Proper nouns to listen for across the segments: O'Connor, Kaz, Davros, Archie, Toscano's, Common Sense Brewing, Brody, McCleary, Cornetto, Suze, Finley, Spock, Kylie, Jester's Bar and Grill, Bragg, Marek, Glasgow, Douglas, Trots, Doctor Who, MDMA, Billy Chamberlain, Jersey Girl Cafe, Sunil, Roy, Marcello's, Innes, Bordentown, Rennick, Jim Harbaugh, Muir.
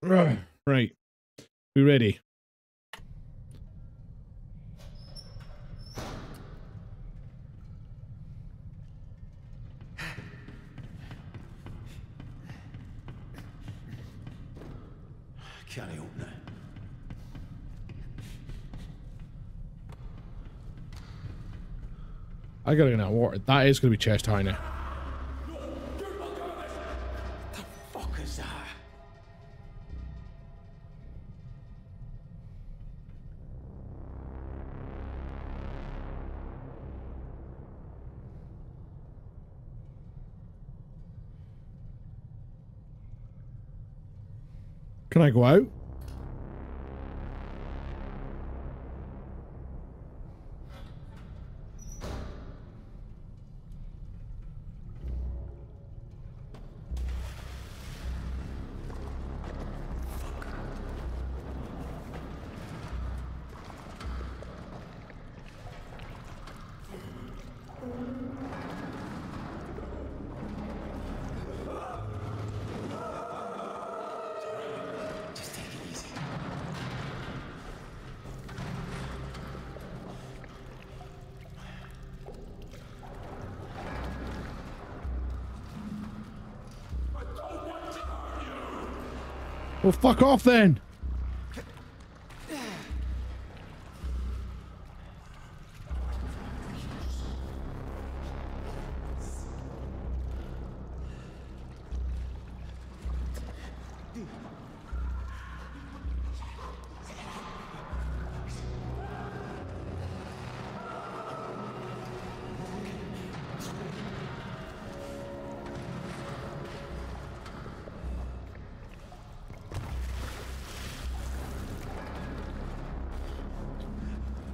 Right. We ready? Can't open it. I gotta get out of water. That is gonna be chest high now. Can I go out? Well, fuck off then.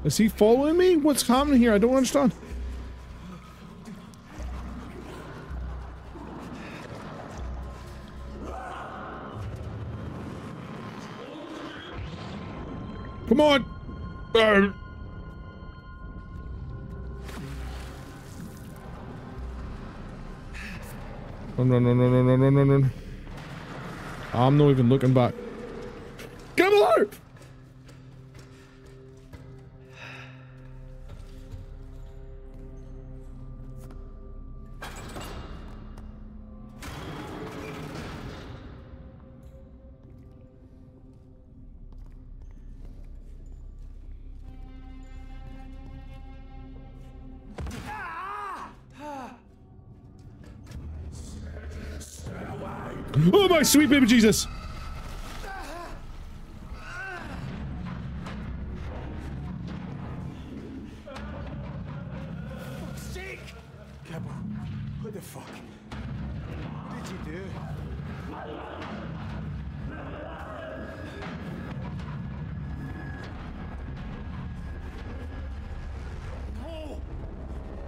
Is he following me? What's happening here? I don't understand. Come on! Run. I'm not even looking back. Get him alive! Oh my sweet baby Jesus! What the fuck did you do? No.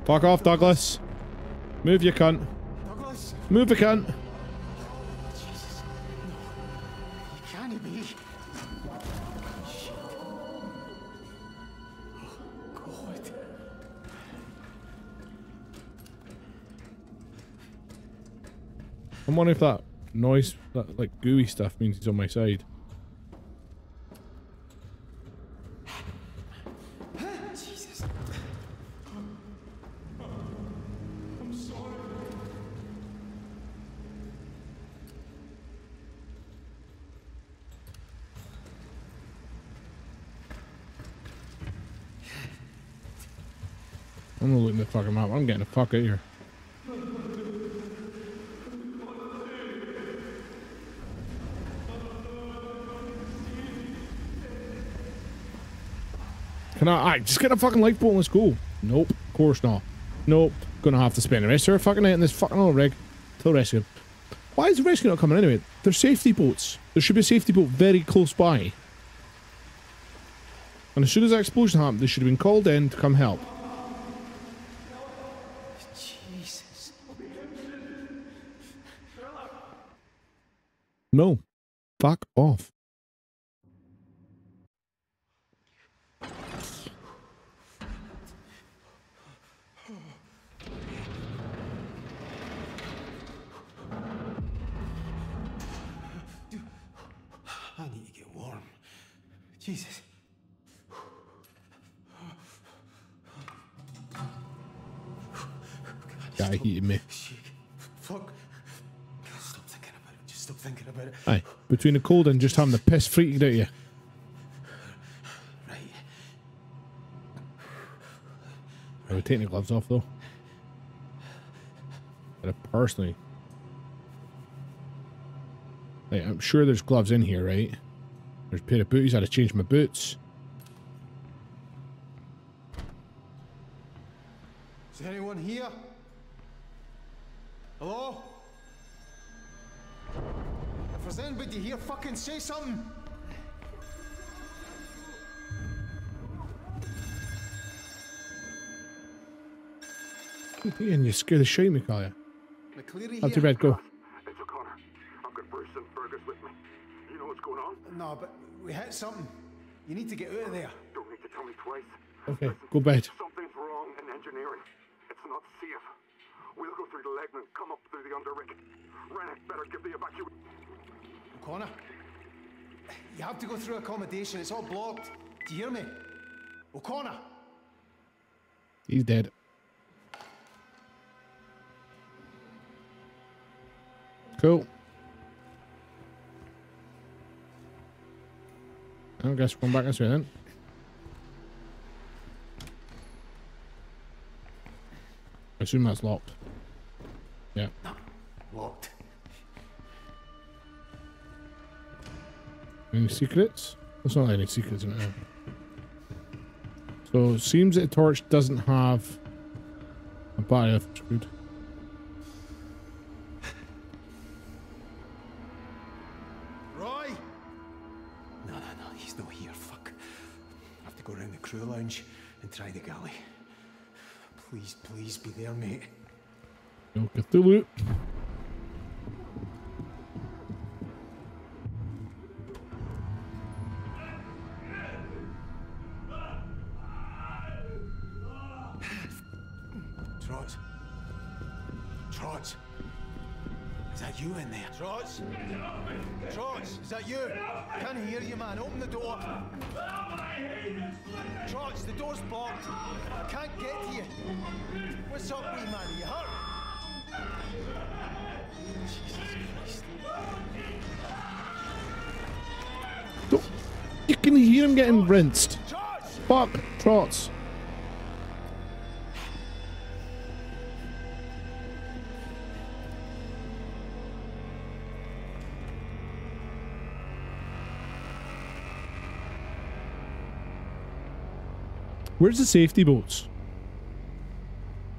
Fuck off, Douglas. Move your cunt. Douglas? Move the cunt. I'm wondering if that noise, that like gooey stuff, means he's on my side. Jesus. I'm sorry. I'm not looking at the fucking map. I'm getting the fuck out of here. Alright, just get a fucking lifeboat and let's go. Nope, of course not. Nope, gonna have to spend the rest of our fucking night in this fucking old rig till rescue. Why is the rescue not coming anyway? They're safety boats. There should be a safety boat very close by. And as soon as that explosion happened, they should have been called in to come help. Jesus. No. Fuck off. Jesus. Guy hit me. Fuck. Stop thinking about it. Just stop thinking about it. Aye. Between the cold and just having the piss freaking out of you. Right. I would take the gloves off though. But personally. Like, I'm sure there's gloves in here, right? There's a pair of booties. I'd have changed my boots. Is there anyone here? Hello? If there's anybody here, fucking say something! And you scare the shit out of me, Kylie. McCleary here. Up to bed, go. It's O'Connor. I've got Bruce and Fergus with me. You know what's going on? No, but we hit something. You need to get out of there. Don't need to tell me twice. Okay, listen, go bed. Something's wrong in engineering. It's not safe. We'll go through the leg and come up through the underrick. Rennick, better give the evacuation. O'Connor, you have to go through accommodation. It's all blocked. Do you hear me? O'Connor! He's dead. Cool. I guess we'll come back this way then. I assume that's locked. Yeah. Locked. Any secrets? There's not any secrets in it. So it seems that the torch doesn't have a battery. That's good. Roy! No, he's not here. Fuck. I have to go around the crew lounge and try the galley. Please be there, mate. Don't get the loot. Trots. Is that you in there? Trots? Trots, is that you? I can't hear you, man. Open the door. Trots, the door's blocked. I can't get to you. What's up, wee man? Are you hurt? Jesus Christ. Oh, you can hear him getting rinsed. Trots! Fuck, Trots. Where's the safety boats?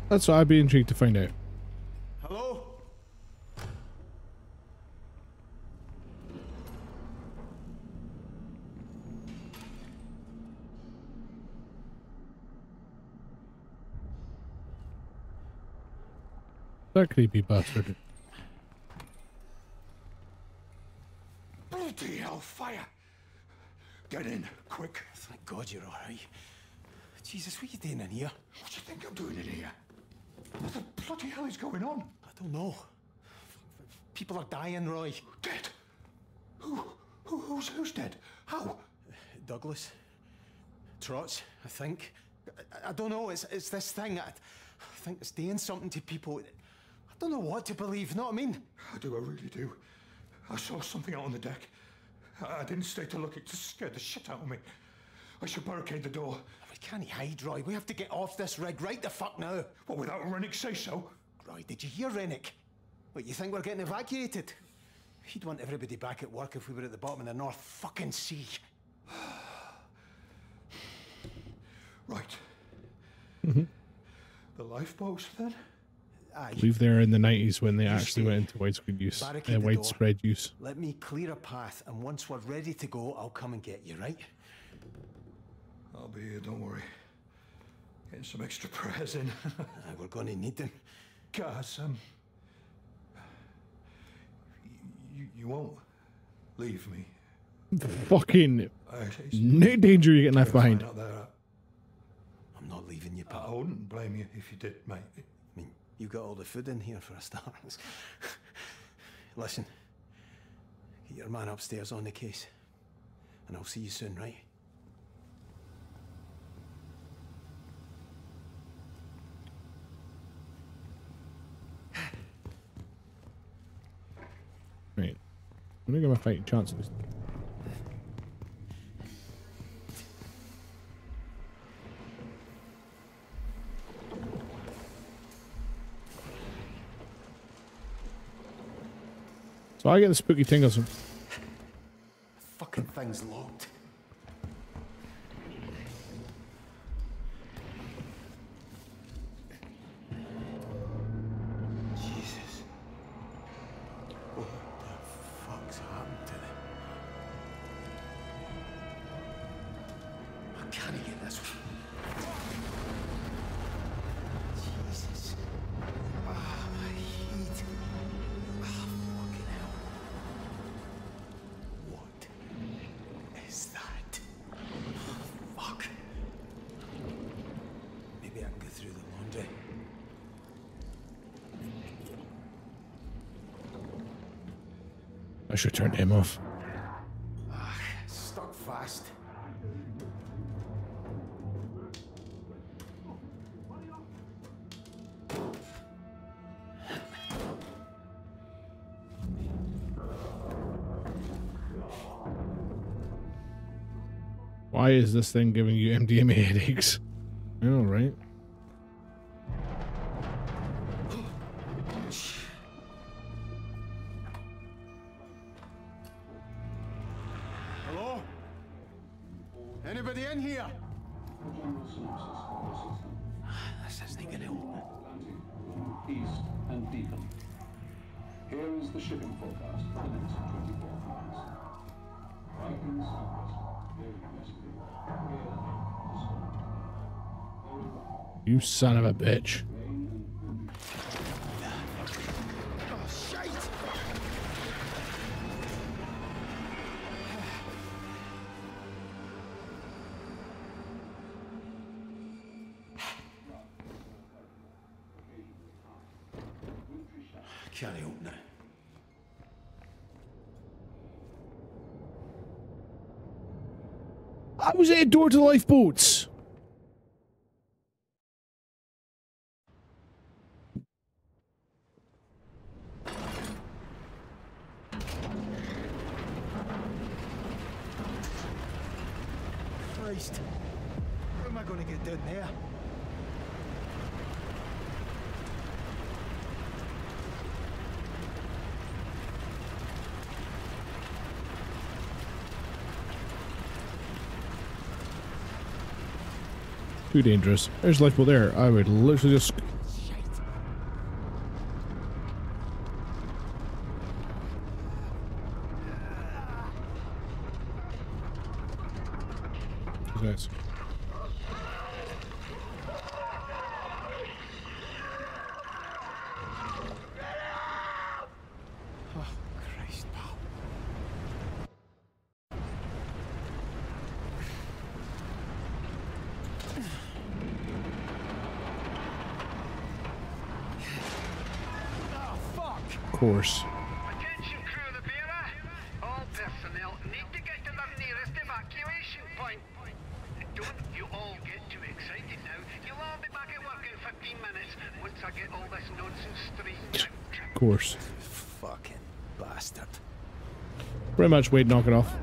That's what I'd be intrigued to find out. Hello? That creepy bastard. Bloody hell, fire! Get in, quick. Thank God you're alright. Jesus, what are you doing in here? What do you think I'm doing in here? What the bloody hell is going on? I don't know. People are dying, Roy. Dead? Who's dead? How? Douglas. Trots, I think. I don't know. It's this thing. I think it's doing something to people. I don't know what to believe, know what I mean? I do, I really do. I saw something out on the deck. I didn't stay to look. It just scared the shit out of me. I should barricade the door. We can't hide, Roy. We have to get off this rig right the fuck now. Well, without Rennick say so. Roy, did you hear Rennick? What, you think we're getting evacuated? He'd want everybody back at work if we were at the bottom of the North fucking sea. Right. Mm-hmm. The lifeboats, then? I believe they're in the 90s when they actually went into widescreen use. Widespread use. Let me clear a path, and once we're ready to go, I'll come and get you, right? I'll be here, don't worry. Getting some extra prayers in. We're going to need them. Kaz, you won't leave me. Fucking no danger you're getting left behind. I'm not leaving you, pal. I wouldn't blame you if you did, mate. I mean, you got all the food in here for a start. Listen, get your man upstairs on the case. And I'll see you soon, right? Right. I'm gonna give him a fighting chance at this. So I get the spooky tingles. The fucking thing's locked. I should turn him off. Stuck fast. Why is this thing giving you MDMA headaches? I know, right? You son of a bitch. I was at a door to the lifeboats. Christ, how am I going to get down there? Too dangerous. There's lifeboat there. I would literally just. Nice. Course. Attention crew of the Bearer. All personnel need to get to the nearest evacuation point. Don't you all get too excited now. You'll all be back at work in 15 minutes once I get all this nonsense straight out. Of course. Fucking bastard. Pretty much Wade knock it off.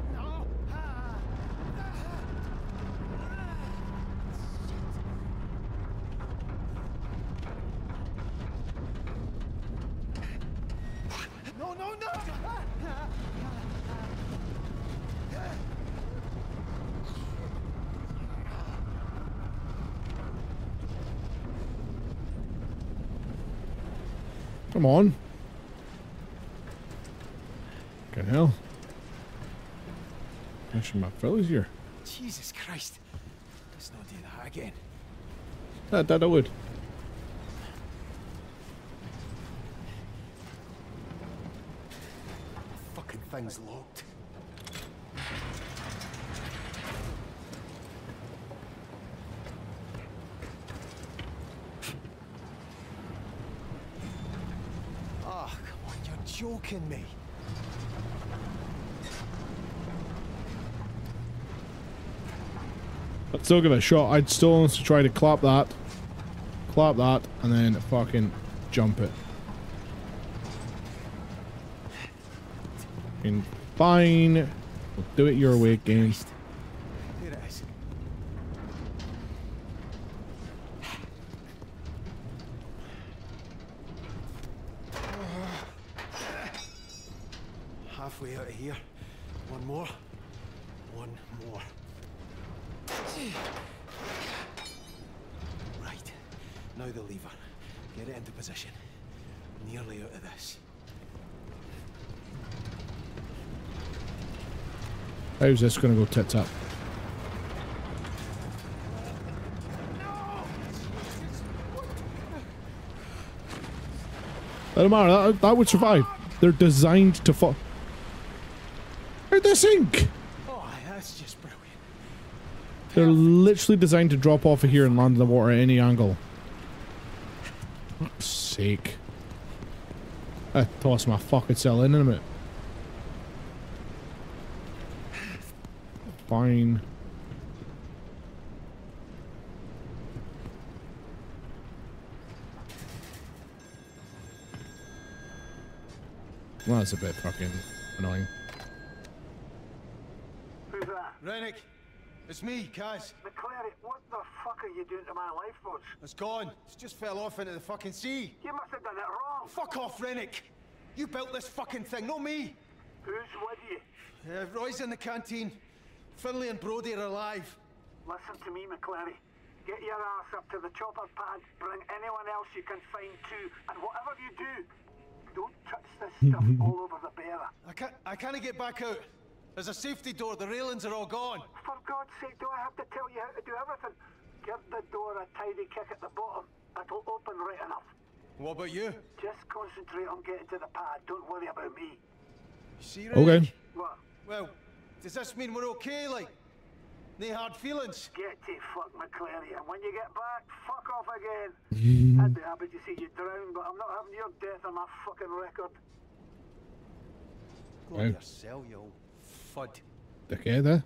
Come on. Good hell. Actually, my fellas here. Jesus Christ. Let's not do that again. That I would. The fucking thing's locked. Joking me. I'd still give it a shot. I'd still want to try to clap that, and then fucking jump it. Fucking fine. We'll do it your way, game. Halfway out of here. One more. One more. Right. Now the lever. Get it into position. Nearly out of this. How's this going to go tits up? Doesn't matter, that would survive. They're designed to fall. How'd they sink? Oh, that's just brilliant. They're literally designed to drop off of here and land in the water at any angle. For fuck's sake. I toss my fucking cell in a minute. Fine. Well, that's a bit fucking annoying. Who's that? Rennick. It's me, Kaz. McCleary, what the fuck are you doing to my lifeboat? It's gone. It's just fell off into the fucking sea. You must have done it wrong. Fuck off, Rennick. You built this fucking thing, not me. Who's with you? Roy's in the canteen. Finley and Brody are alive. Listen to me, McCleary. Get your ass up to the chopper pad. Bring anyone else you can find too. And whatever you do, don't touch this stuff all over the bearer. I can't get back out. There's a safety door. The railings are all gone. For God's sake, do I have to tell you how to do everything? Give the door a tidy kick at the bottom. It'll open right enough. What about you? Just concentrate on getting to the pad. Don't worry about me. See, Rick? Okay. What? Well, does this mean we're okay, like? No hard feelings? Get to fuck, McCleary, and when you get back, fuck off again. I'd be happy to see you drown, but I'm not having your death on my fucking record. Go on yourself, you old fud. Okay, there.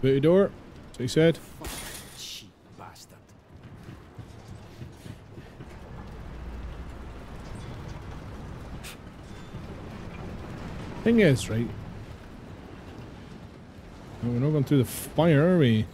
Booty door, that's what he said. Cheap bastard. Thing is, right? We're not going through the fire, are we?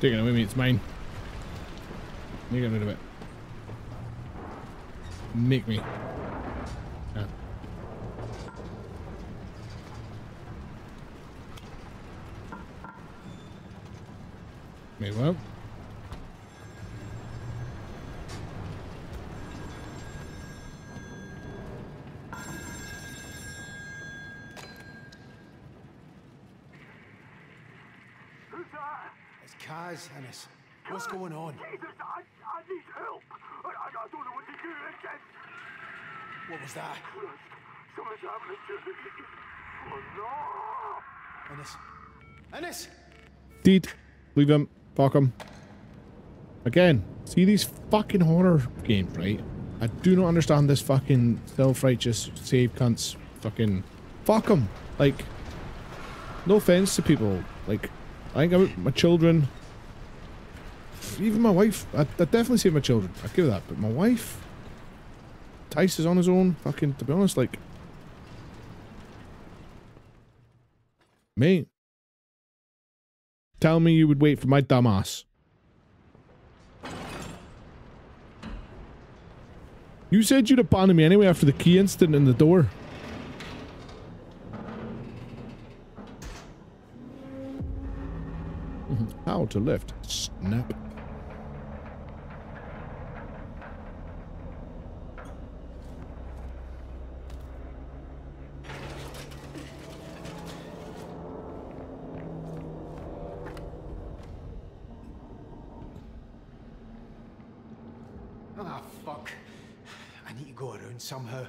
Take it away, mate. It's mine. You get rid of it. Make me. Yeah. Wait, what? Who's that? It's Kaz, Innes. What's going on? Jesus, I need help. I don't know what to do. What was that? Something's happening to me. Oh no! Innes. Innes! Deed. Leave him. Fuck him. Again, see these fucking horror games, right? I do not understand this fucking self-righteous save cunts. Fucking fuck them. Like, no offense to people. Like, I think my children, even my wife. I definitely save my children. I give that. But my wife, Tice is on his own. Fucking, to be honest, like, mate. Tell me you would wait for my dumb ass. You said you'd abandon me anyway after the key incident in the door. How to lift? Snap. Somehow.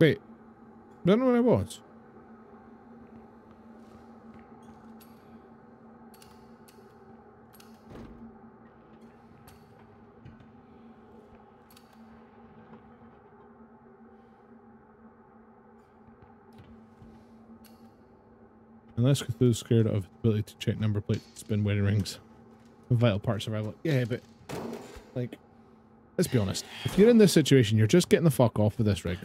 Wait, I don't know where I was. Unless Cthulhu's scared of his ability to check number plates, spin wedding rings, and vital part survival. Yeah, but like, let's be honest. If you're in this situation, you're just getting the fuck off with this rig.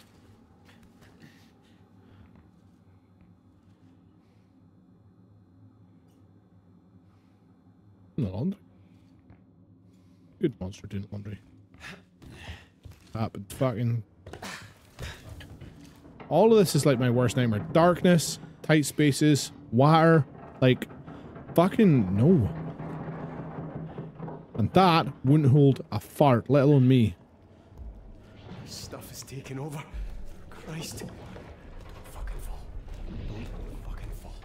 In the laundry. Good monster doing laundry. Ah, but fucking. All of this is like my worst nightmare. Darkness, tight spaces, wire, like fucking no. And that wouldn't hold a fart, let alone me. This stuff is taking over. Christ. Fucking fall. Fucking fall.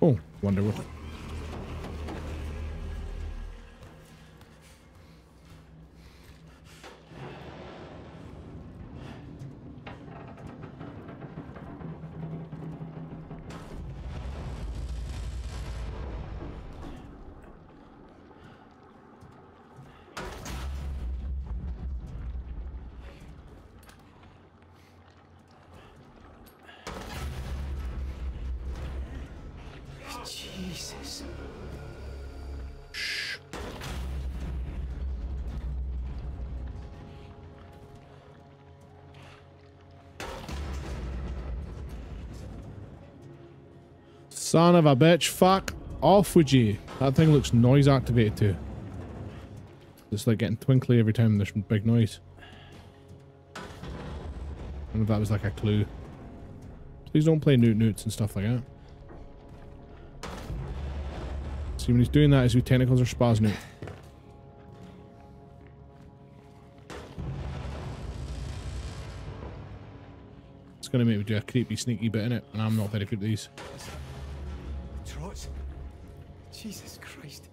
Oh, wonderful. Son of a bitch, fuck off with you. That thing looks noise activated too. It's like getting twinkly every time there's big noise. I don't know if that was like a clue. Please don't play newts and stuff like that. See, when he's doing that, his tentacles are spazzing out. It's gonna make me do a creepy, sneaky bit in it, and I'm not very good at these. Trots? Jesus Christ.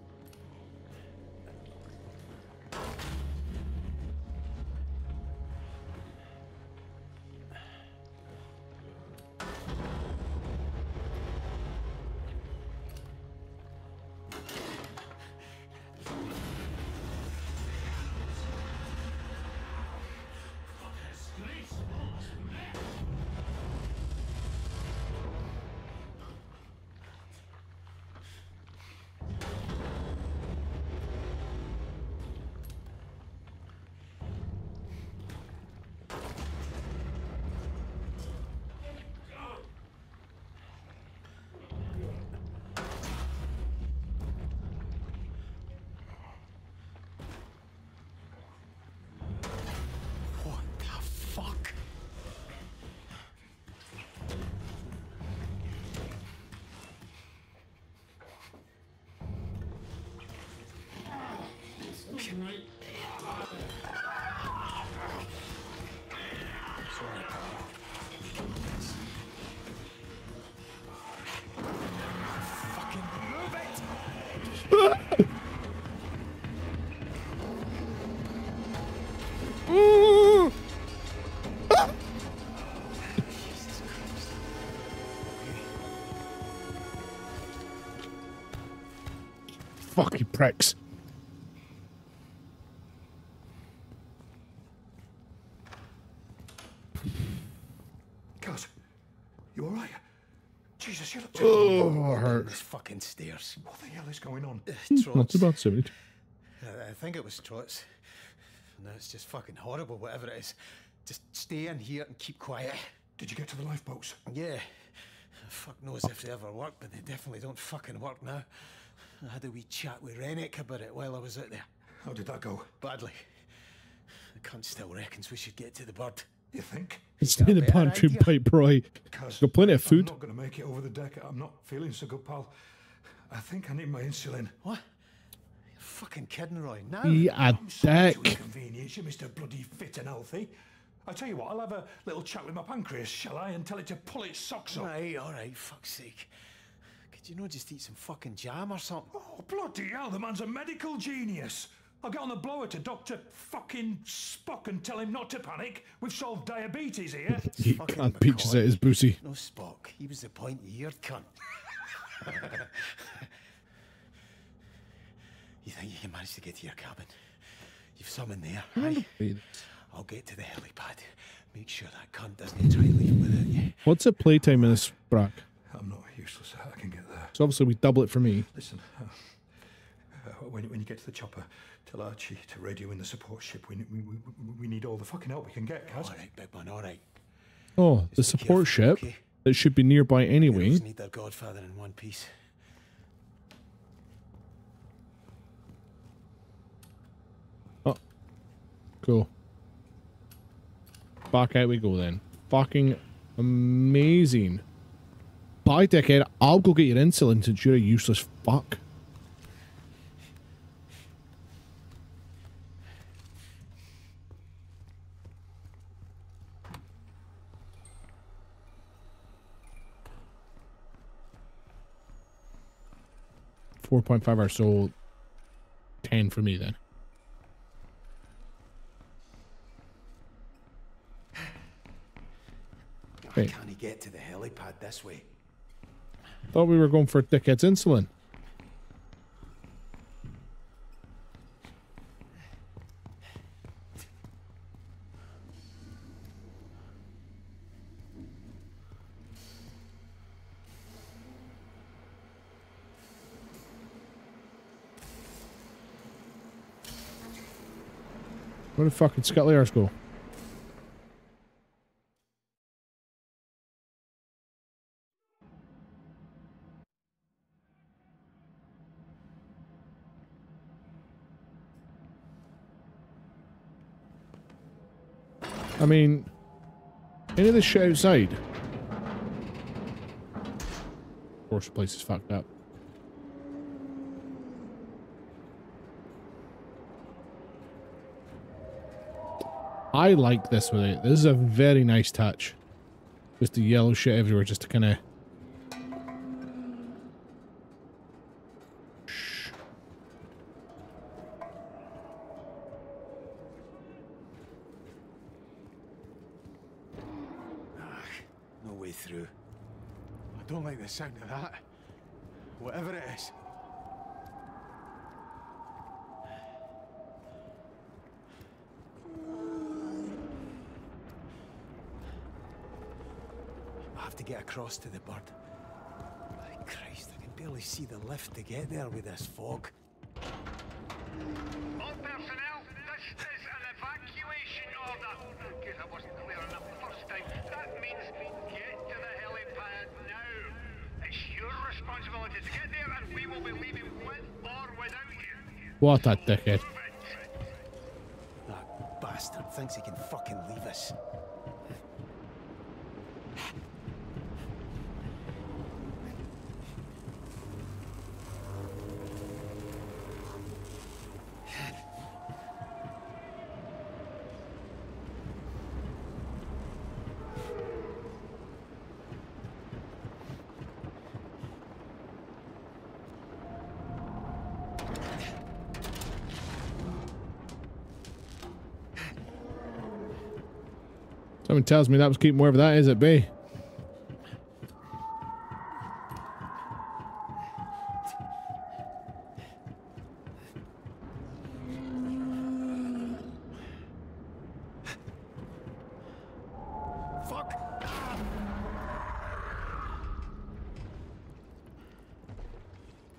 Fucking pricks. Kaz, you alright? Jesus, you look terrible. Oh, it hurts. Fucking stairs. What the hell is going on? Trots. That's about 70. I think it was Trots. No, it's just fucking horrible, whatever it is. Just stay in here and keep quiet. Did you get to the lifeboats? Yeah. Fuck knows if they ever work, but they definitely don't fucking work now. I had a wee chat with Rennick about it while I was out there. How did that go? Badly. The cunt still reckons we should get to the bird. You think? It's in the pantry pipe, Roy. Got plenty of food. I'm not going to make it over the deck. I'm not feeling so good, pal. I think I need my insulin. What? You're fucking kidding, Roy. Now? Yeah, I'm sorry to inconvenience you, Mr. Bloody Fit and Healthy. I tell you what, I'll have a little chat with my pancreas, shall I? And tell it to pull its socks up. Right, all right, fuck's sake. Could you not just eat some fucking jam or something? Oh, bloody hell, the man's a medical genius. I'll get on the blower to Dr. fucking Spock and tell him not to panic. We've solved diabetes here. He can't peaches at his booty. No, Spock. He was the pointy-eared cunt. You think you can manage to get to your cabin? You've some in there, right? I'll get to the helipad. Make sure that cunt doesn't try to leave without you. What's at playtime in this brack? I'm not useless. I can get there. So obviously we double it for me. Listen, when you get to the chopper, tell Archie to radio in the support ship. We need all the fucking help we can get, Kaz. All right, big man, all right. Oh, the support ship that should be nearby anyway. They just need their godfather in one piece. Oh, cool. Back out we go then. Fucking amazing. Bye, dickhead. I'll go get your insulin since you're a useless fuck. $4.5 hours, so 10 for me then. Why can't he get to the helipad this way? Thought we were going for dickhead's insulin. Where the fuck did Scuttley Arse go? I mean, any of this shit outside? Of course the place is fucked up. I like this with it. This is a very nice touch. Just the yellow shit everywhere, just to kind of... No way through. I don't like the sound of that. Whatever it is. To get across to the bird. Oh, Christ, I can barely see the lift to get there with this fog. All personnel, this is an evacuation order. In case I wasn't clear enough first time, that means get to the helipad now. It's your responsibility to get there, and we will be leaving with or without you. What a dickhead. That bastard thinks he can fucking leave us. Someone tells me that was keeping wherever that is at bay. Fuck.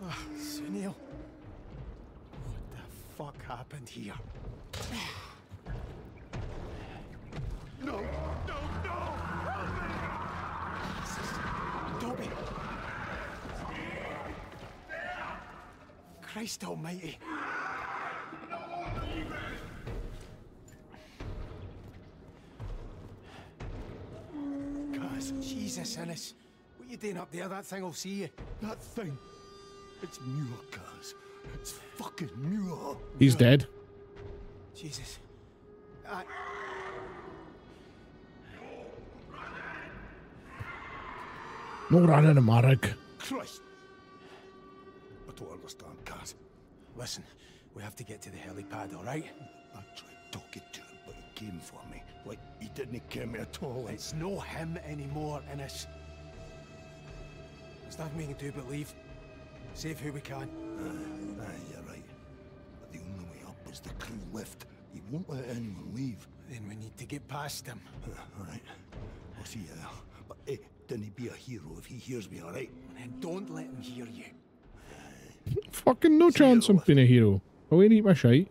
Oh, Sunil. What the fuck happened here? Christ almighty. Kaz, Jesus, Innes. What are you doing up there? That thing will see you. That thing? It's Muir, Kaz. It's fucking Muir. He's dead. Jesus. No running a Marek. Christ. Don't understand, Kaz. Listen, we have to get to the helipad, all right? I tried talking to him, but he came for me. Like, he didn't care me at all. It's no him anymore, Innes. There's nothing we can do but leave. Save who we can. Aye, you're right. But the only way up is the crew lift. He won't let anyone leave. Then we need to get past him. All right. I'll see you there. But hey, then he'd be a hero if he hears me, all right? And don't let him hear you. Fucking no chance of being a hero. I won't eat my shite.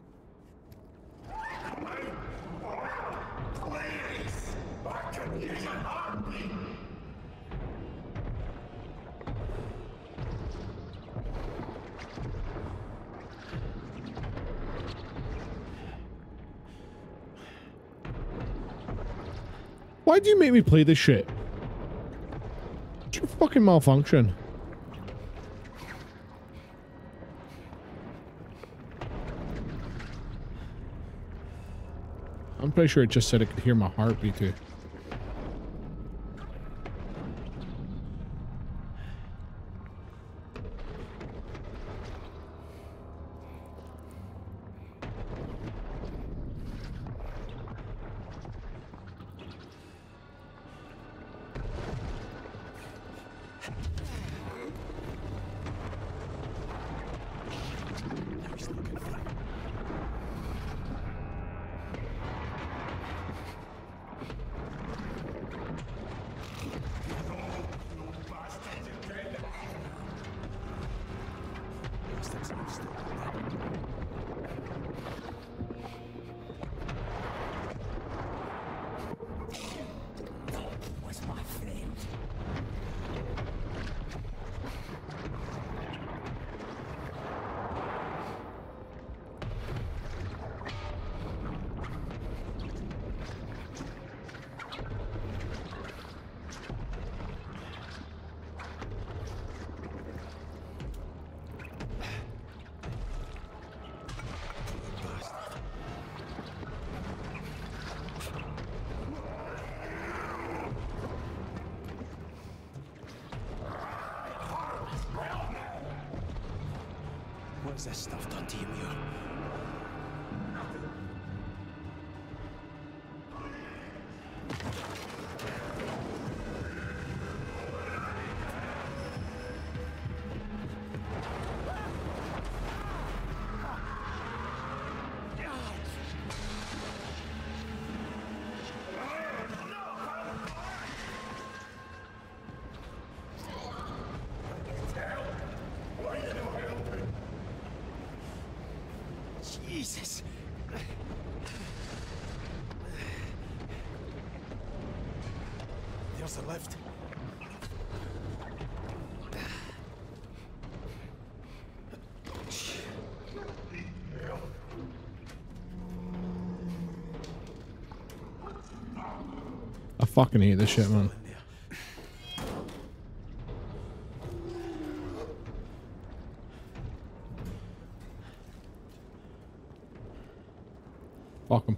Why do you make me play this shit? It's your fucking malfunction. I'm pretty sure it just said it could hear my heartbeat too. What's this stuff done to you, Muir? I fucking hate this shit, man. Fuck him.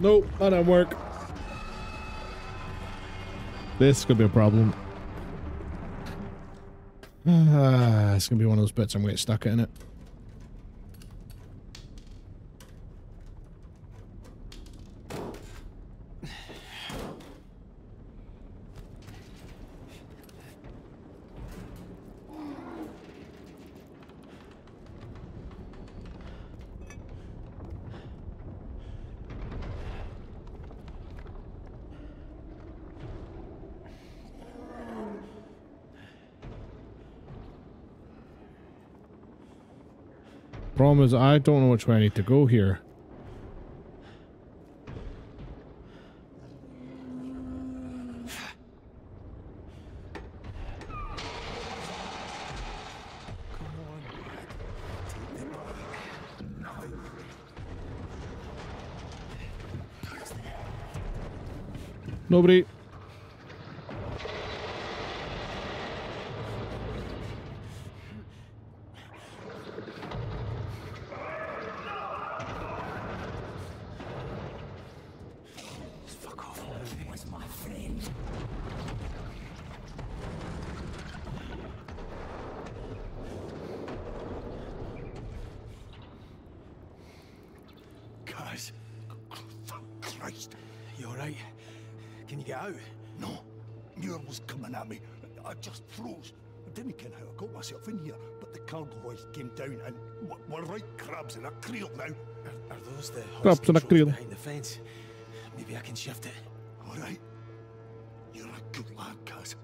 Nope, that didn't work. This could be a problem. It's gonna be one of those bits I'm gonna get stuck in it. Problem is, I don't know which way I need to go here. Nobody. You all right? Can you get out? No. Muir was coming at me. I just froze. I didn't ken how I got myself in here, but the carboys came down and we're right crabs in a creel now. Are those the crabs in a creel behind the fence? Maybe I can shift it. All right. You're a good lad, Kaz.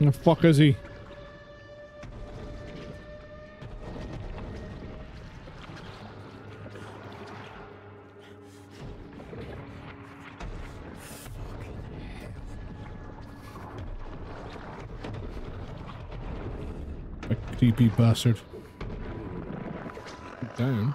The fuck is he? A creepy bastard. Down.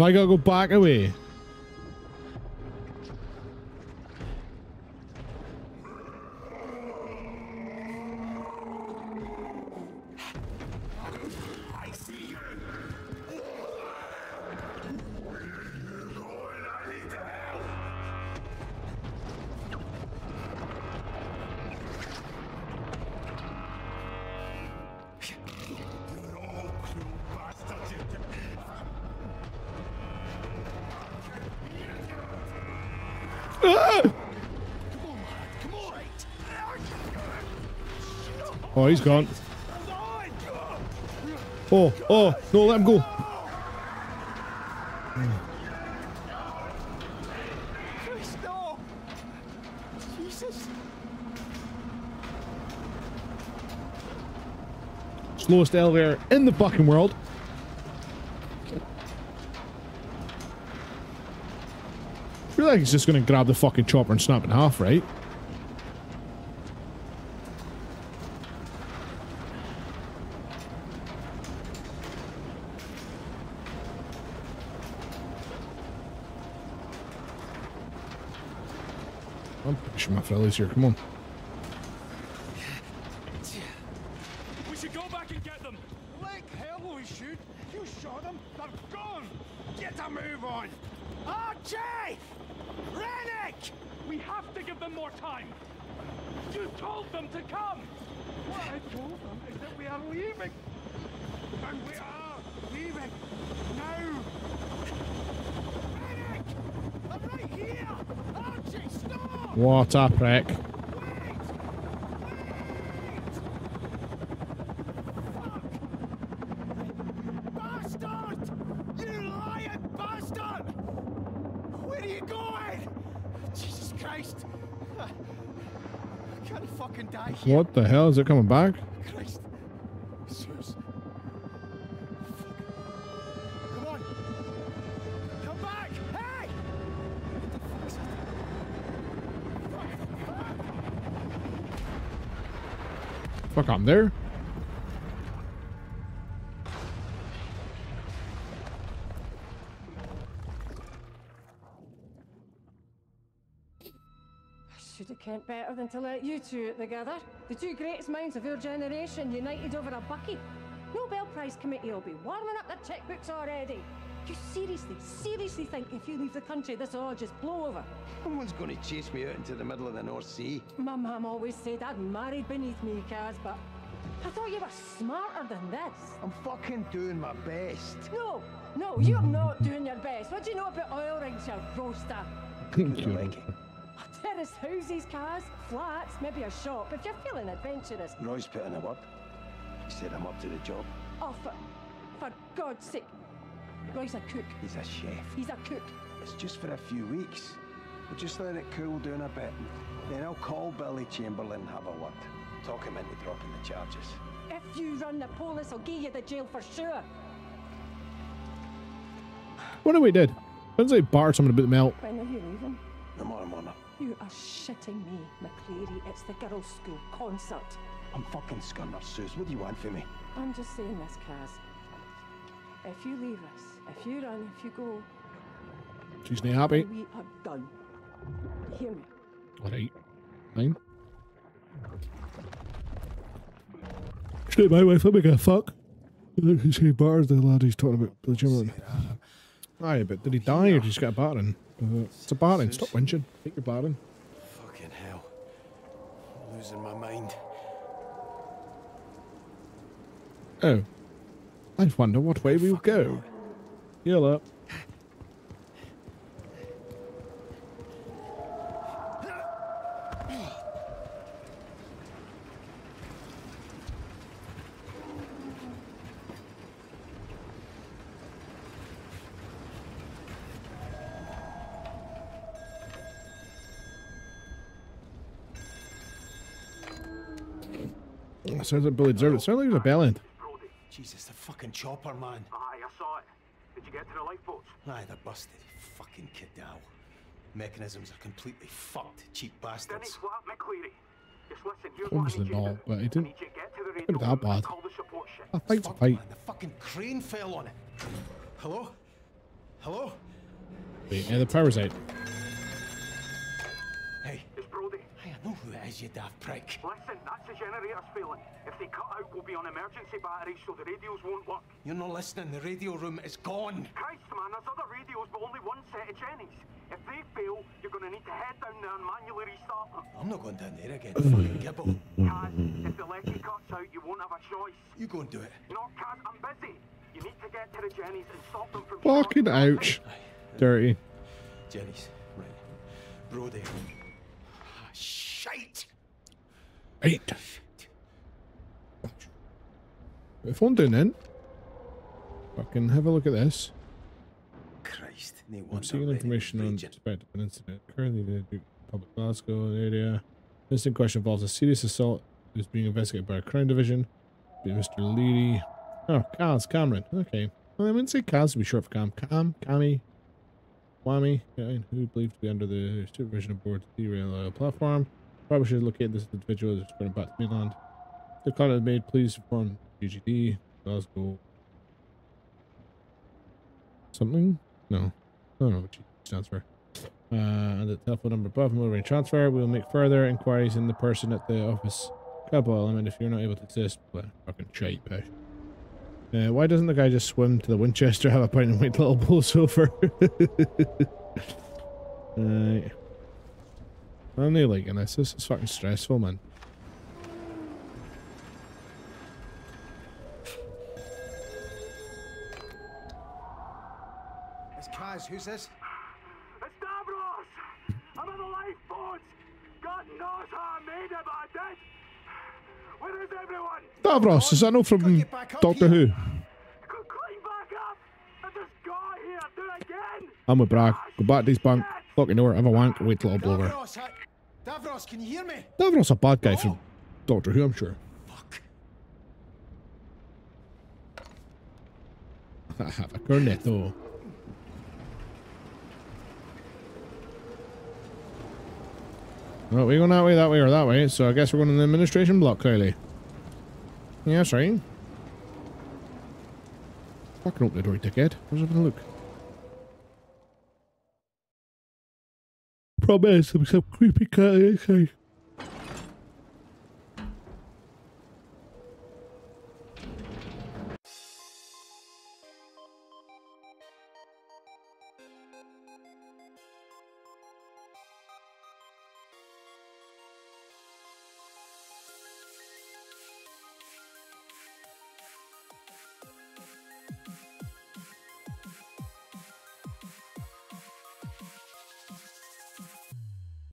I gotta go back away. Oh, he's gone. Oh, oh, no, let him go. Slowest elevator in the fucking world. I feel like he's just gonna grab the fucking chopper and snap it in half, right? I'm pushing my fellas here, come on. We should go back and get them. Like hell we should. You shot them, they're gone. Get a move on. Archie! Rennick! We have to give them more time. You told them to come. What I told them is that we are leaving. And we are leaving. Now. Rennick! I'm right here! Archie, stop! What a prick. What the hell? Is it coming back? Christ. Suze. Come on. Come back. Hey! What the fuck is that? Fuck, I'm there. Better than to let you two out together. The two greatest minds of your generation united over a bucky. Nobel Prize committee will be warming up their checkbooks already. You seriously think if you leave the country, this will all just blow over? Someone's going to chase me out into the middle of the North Sea. My mum always said I'd married beneath me, Kaz, but I thought you were smarter than this. I'm fucking doing my best. No, you're not doing your best. What do you know about oil rigs, you roaster? Thank you. Terrace houses, cars, flats, maybe a shop, if you're feeling adventurous. Roy's put in a work. He said I'm up to the job. Oh, for God's sake. Roy's a cook. He's a chef. He's a cook. It's just for a few weeks. We'll just let it cool down a bit. Then I'll call Billy Chamberlain and have a word. Talk him into dropping the charges. If you run the police, I'll give you the jail for sure. What have we did? When's they barred someone about the melt? When are you leaving? Tomorrow morning. You are shitting me, McCleary. It's the girls' school concert. I'm fucking scunner, Suze. What do you want for me? I'm just saying this, Kaz. If you leave us, if you run, if you go... She's not happy. We are done. Hear me? Alright. Fine. Straight my wife, let me get a fuck. She barred the lad he's talking about. The German. Aye, but did he die or did he just get a battering? It's a battering. Stop winching. Take your battering. Fucking hell. I'm losing my mind. Oh. I wonder what way we'll go. Heal up. Sounds like Billy deserved it. Sounds like it was a bell end. Jesus, the fucking chopper, man. Aye, I saw it. Did you get to the lifeboats? Aye, they're busted. Fucking kidnap. Mechanisms are completely fucked. Cheap bastards. Obviously not, but he didn't. It was that bad. I think it's fight. Man, the fucking crane fell on it. Hello? Hello? Wait, yeah, the power's out. I know who it is, you daft prick. Listen, that's the generator's failing. If they cut out, we'll be on emergency batteries, so the radios won't work. You're not listening. The radio room is gone. Christ, man, there's other radios, but only one set of Jennies. If they fail, you're going to need to head down there and manually restart them. I'm not going down there again. Fucking gibble. Kaz, if the legend cuts out, you won't have a choice. You go and do it. No, Kaz, I'm busy. You need to get to the Jennies and stop them from... Fucking ouch. Dirty. Jennies. Right. Brody. Shite! Eight. If I'm doing it, fucking have a look at this. Christ, I'm seeking information on suspect of an incident currently in the public Glasgow area. This question involves a serious assault that is being investigated by a crime division. Mr. Leary. Oh, Kaz, Cameron. Okay. Well, I wouldn't say Kaz to be short for Cam. Cammy. Whammy, who believed to be under the supervision of board the rail platform. Probably should locate this individual that's going back to mainland. The call is made, please inform GGD, Glasgow. Something? No. I don't know what GGD stands for. And the telephone number above, will ring transfer. We'll make further inquiries in the person at the office. Couple, I mean, if you're not able to assist, well, fucking shite, push. Why doesn't the guy just swim to the Winchester, have a pint and wait till it blows over? I'm not liking this. This is fucking stressful, man. It's Kaz, who's this? It's Davros! I'm on the lifeboats! Davros, is that no from Doctor Who? I'm with Bragg. Go back to his bank. Fucking know where I have a wank. Wait till I blow over. Davros, can you hear me? Davros, a bad guy from Doctor Who, I'm sure. Fuck. I have a cornetto. Right, we're going that way, or that way. So I guess we're going in the administration block, Kylie. Yeah, that's right. Fucking open the door, dickhead. Let's have a look. Problem is, there's some creepy cat outside.